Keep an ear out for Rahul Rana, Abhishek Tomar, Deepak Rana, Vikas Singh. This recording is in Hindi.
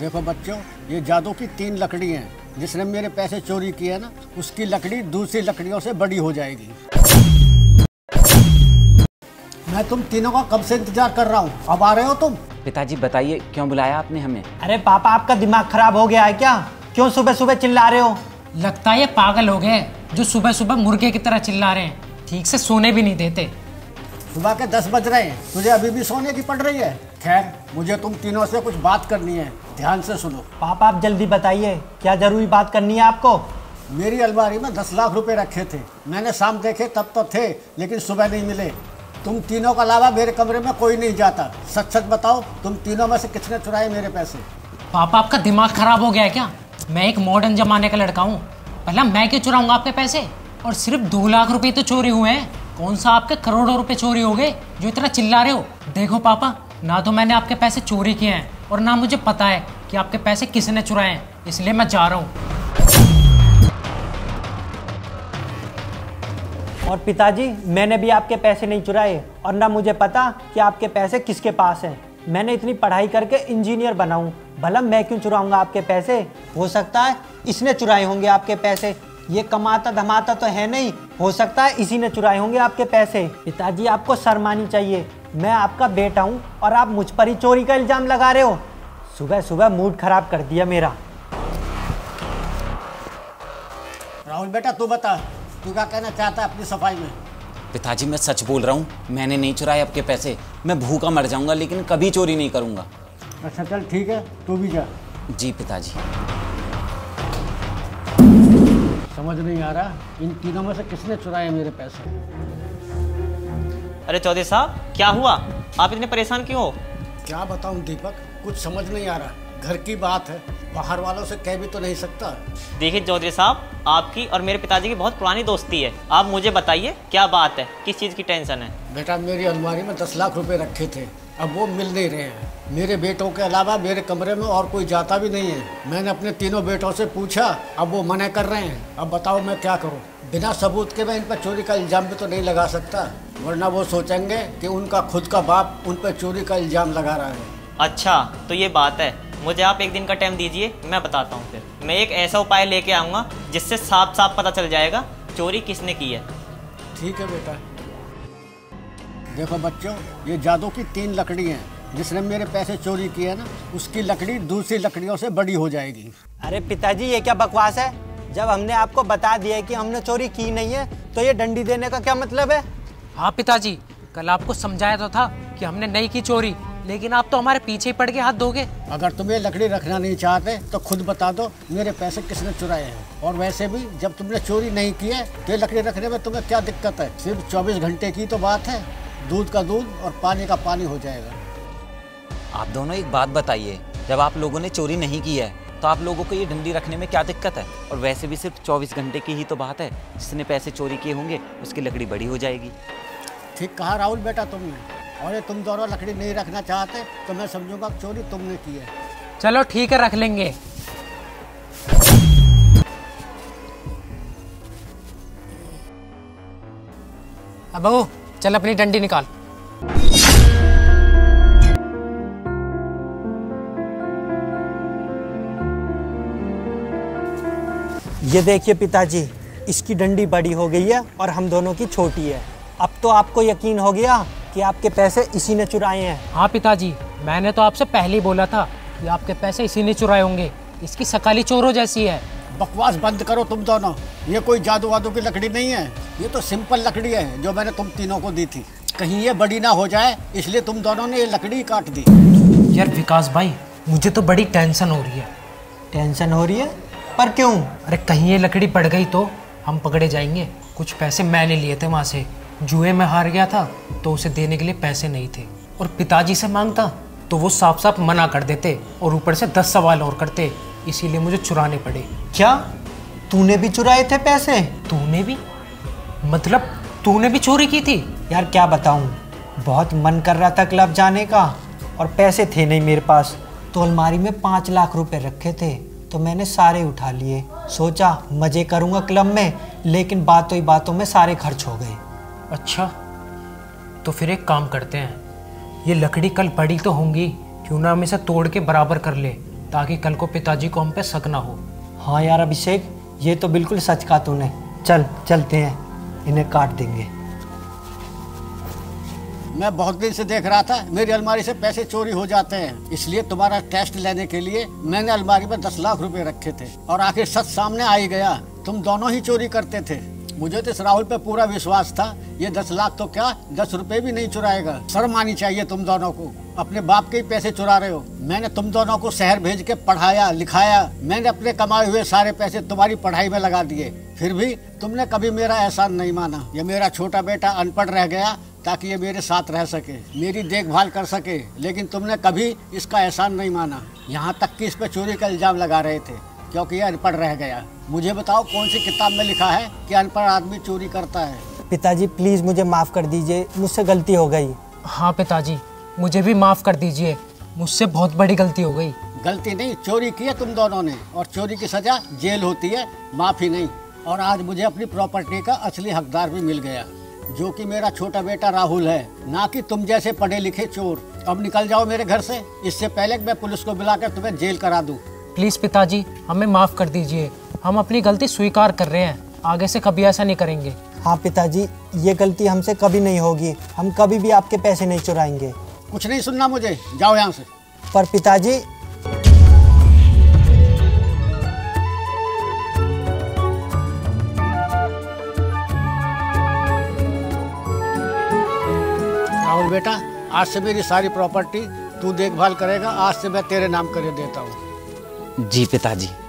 देखो बच्चों, ये जादू की 3 लकड़ी हैं। जिसने मेरे पैसे चोरी किए हैं ना, उसकी लकड़ी दूसरी लकड़ियों से बड़ी हो जाएगी। मैं तुम तीनों का कब से इंतजार कर रहा हूँ, अब आ रहे हो तुम? पिताजी बताइए, क्यों बुलाया आपने हमें? अरे पापा, आपका दिमाग खराब हो गया है क्या? क्यों सुबह सुबह चिल्ला रहे हो? लगता है ये पागल हो गए जो सुबह सुबह मुर्गे की तरह चिल्ला रहे हैं, ठीक से सोने भी नहीं देते। सुबह के 10 बज रहे हैं, तुझे अभी भी सोने की पड़ रही है? खैर, मुझे तुम तीनों से कुछ बात करनी है, ध्यान से सुनो। पापा आप जल्दी बताइए, क्या जरूरी बात करनी है आपको? मेरी अलमारी में 10 लाख रुपए रखे थे, मैंने शाम देखे तब तो थे, लेकिन सुबह नहीं मिले। तुम तीनों के अलावा मेरे कमरे में कोई नहीं जाता। सच सच बताओ, तुम तीनों में से किसने चुराए मेरे पैसे? पापा आपका दिमाग खराब हो गया है क्या? मैं एक मॉडर्न जमाने का लड़का हूँ, भला मैं क्यों चुराऊंगा आपके पैसे? और सिर्फ 2 लाख रुपए तो चोरी हुए हैं, कौन सा आपके करोड़ों रुपए चोरी हो गए जो इतना चिल्ला रहे हो? देखो पापा, ना तो मैंने आपके पैसे चोरी किए हैं और ना मुझे पता है कि आपके पैसे किसने चुराए हैं, इसलिए मैं जा रहा हूँ। और पिताजी, मैंने भी आपके पैसे नहीं चुराए और ना मुझे पता कि आपके पैसे किसके पास हैं। मैंने इतनी पढ़ाई करके इंजीनियर बना हूँ, भला मैं क्यों चुराऊंगा आपके पैसे? हो सकता है इसने चुराए होंगे आपके पैसे, ये कमाता धमाता तो है नहीं, हो सकता है इसी ने चुराए होंगे आपके पैसे। पिताजी आपको शर्मानी चाहिए, मैं आपका बेटा हूँ और आप मुझ पर ही चोरी का इल्ज़ाम लगा रहे हो। सुबह सुबह मूड खराब कर दिया मेरा। राहुल बेटा, तू बता, तू क्या कहना चाहता है अपनी सफाई में? पिताजी मैं सच बोल रहा हूँ, मैंने नहीं चुराए आपके पैसे, मैं भूखा मर जाऊँगा लेकिन कभी चोरी नहीं करूँगा। अच्छा चल ठीक है, तू भी जा। जी पिताजी। समझ नहीं आ रहा, इन तीनों में से किसने चुराए मेरे पैसे? अरे चौधरी साहब, क्या हुआ? आप इतने परेशान क्यों हो? क्या बताऊं दीपक, कुछ समझ नहीं आ रहा। घर की बात है, बाहर वालों से कह भी तो नहीं सकता। देखिए चौधरी साहब, आपकी और मेरे पिताजी की बहुत पुरानी दोस्ती है। आप मुझे बताइए क्या बात है, किस चीज़ की टेंशन है? बेटा मेरी अलमारी में 10 लाख रुपए रखे थे, अब वो मिल नहीं रहे हैं। मेरे बेटों के अलावा मेरे कमरे में और कोई जाता भी नहीं है। मैंने अपने तीनों बेटों से पूछा, अब वो मना कर रहे हैं। अब बताओ मैं क्या करूं? बिना सबूत के मैं इन पर चोरी का इल्ज़ाम भी तो नहीं लगा सकता, वरना वो सोचेंगे कि उनका खुद का बाप उन पर चोरी का इल्ज़ाम लगा रहा है। अच्छा तो ये बात है, मुझे आप एक दिन का टाइम दीजिए, मैं बताता हूँ। फिर मैं एक ऐसा उपाय लेके आऊँगा जिससे साफ साफ पता चल जाएगा चोरी किसने की है। ठीक है बेटा। देखो बच्चों, ये जादू की 3 लकड़ी हैं। जिसने मेरे पैसे चोरी किए हैं ना, उसकी लकड़ी दूसरी लकड़ियों से बड़ी हो जाएगी। अरे पिताजी ये क्या बकवास है? जब हमने आपको बता दिया है कि हमने चोरी की नहीं है, तो ये डंडी देने का क्या मतलब है? हाँ पिताजी, कल आपको समझाया तो था कि हमने नहीं की चोरी, लेकिन आप तो हमारे पीछे पड़ के हाथ दोगे। अगर तुम ये लकड़ी रखना नहीं चाहते तो खुद बता दो मेरे पैसे किसने चुराए हैं। और वैसे भी जब तुमने चोरी नहीं की है तो ये लकड़ी रखने में तुम्हें क्या दिक्कत है? सिर्फ 24 घंटे की तो बात है, दूध का दूध और पानी का पानी हो जाएगा। आप दोनों एक बात बताइए, जब आप लोगों ने चोरी नहीं की है तो आप लोगों को ये डंडी रखने में क्या दिक्कत है? और वैसे भी सिर्फ 24 घंटे की ही तो बात है, जिसने पैसे चोरी किए होंगे उसकी लकड़ी बड़ी हो जाएगी। ठीक कहा राहुल बेटा तुमने। और ये तुम दोनों लकड़ी नहीं रखना चाहते तो मैं समझूंगा चोरी तुमने की है। चलो ठीक है, रख लेंगे। अब चल अपनी डंडी निकाल। ये देखिए पिताजी, इसकी डंडी बड़ी हो गई है और हम दोनों की छोटी है। अब तो आपको यकीन हो गया कि आपके पैसे इसी ने चुराए हैं। हाँ पिताजी, मैंने तो आपसे पहले ही बोला था कि आपके पैसे इसी ने चुराए होंगे, इसकी शक्ल ही चोरों जैसी है। बकवास बंद करो तुम दोनों, ये कोई जादू वादू की लकड़ी नहीं है, ये तो सिंपल लकड़ी है जो मैंने तुम तीनों को दी थी। कहीं ये बड़ी ना हो जाए, इसलिए तुम दोनों ने ये लकड़ी काट दी। यार विकास भाई, मुझे तो बड़ी टेंशन हो रही है। टेंशन हो रही है पर क्यों? अरे कहीं ये लकड़ी पड़ गई तो हम पकड़े जाएंगे। कुछ पैसे मैंने लिए थे वहाँ से, जुए में हार गया था तो उसे देने के लिए पैसे नहीं थे, और पिताजी से मांगता तो वो साफ साफ मना कर देते और ऊपर से 10 सवाल और करते, इसीलिए मुझे चुराने पड़े। क्या तूने भी चुराए थे पैसे? तूने भी मतलब तूने भी चोरी की थी? यार क्या बताऊँ, बहुत मन कर रहा था क्लब जाने का और पैसे थे नहीं मेरे पास, तो अलमारी में 5 लाख रुपये रखे थे तो मैंने सारे उठा लिए। सोचा मज़े करूँगा क्लब में, लेकिन बातों ही बातों में सारे खर्च हो गए। अच्छा तो फिर एक काम करते हैं, ये लकड़ी कल पड़ी तो होंगी, क्यों ना हम इसे तोड़ के बराबर कर ले, ताकि कल को पिताजी को हम पे शक ना हो। हाँ यार अभिषेक, ये तो बिल्कुल सच कहा तूने। चल चलते हैं, इन्हें काट देंगे। मैं बहुत दिन से देख रहा था मेरी अलमारी से पैसे चोरी हो जाते हैं, इसलिए तुम्हारा टेस्ट लेने के लिए मैंने अलमारी में 10 लाख रुपए रखे थे और आखिर सच सामने आ ही गया। तुम दोनों ही चोरी करते थे। मुझे तो इस राहुल पे पूरा विश्वास था, ये 10 लाख तो क्या 10 रुपए भी नहीं चुराएगा। शर्म आनी चाहिए तुम दोनों को, अपने बाप के ही पैसे चुरा रहे हो। मैंने तुम दोनों को शहर भेज के पढ़ाया लिखाया, मैंने अपने कमाए हुए सारे पैसे तुम्हारी पढ़ाई में लगा दिए, फिर भी तुमने कभी मेरा एहसान नहीं माना। ये मेरा छोटा बेटा अनपढ़ रह गया ताकि ये मेरे साथ रह सके, मेरी देखभाल कर सके, लेकिन तुमने कभी इसका एहसान नहीं माना। यहाँ तक कि इस पर चोरी का इल्जाम लगा रहे थे क्योंकि ये अनपढ़ रह गया। मुझे बताओ कौन सी किताब में लिखा है कि अनपढ़ आदमी चोरी करता है? पिताजी प्लीज़ मुझे माफ़ कर दीजिए, मुझसे गलती हो गई। हाँ पिताजी, मुझे भी माफ़ कर दीजिए, मुझसे बहुत बड़ी गलती हो गई। गलती नहीं, चोरी की है तुम दोनों ने, और चोरी की सज़ा जेल होती है, माफ़ी नहीं। और आज मुझे अपनी प्रॉपर्टी का असली हकदार भी मिल गया, जो कि मेरा छोटा बेटा राहुल है, ना कि तुम जैसे पढ़े लिखे चोर। अब निकल जाओ मेरे घर से, इससे पहले मैं पुलिस को बुलाकर तुम्हें जेल करा दूं। प्लीज़ पिताजी, हमें माफ़ कर दीजिए, हम अपनी गलती स्वीकार कर रहे हैं, आगे से कभी ऐसा नहीं करेंगे। हाँ पिताजी, ये गलती हमसे कभी नहीं होगी, हम कभी भी आपके पैसे नहीं चुराएंगे। कुछ नहीं सुनना मुझे, जाओ यहाँ से। पर पिताजी। राहुल बेटा, आज से मेरी सारी प्रॉपर्टी तू देखभाल करेगा, आज से मैं तेरे नाम कर देता हूँ। जी पिताजी।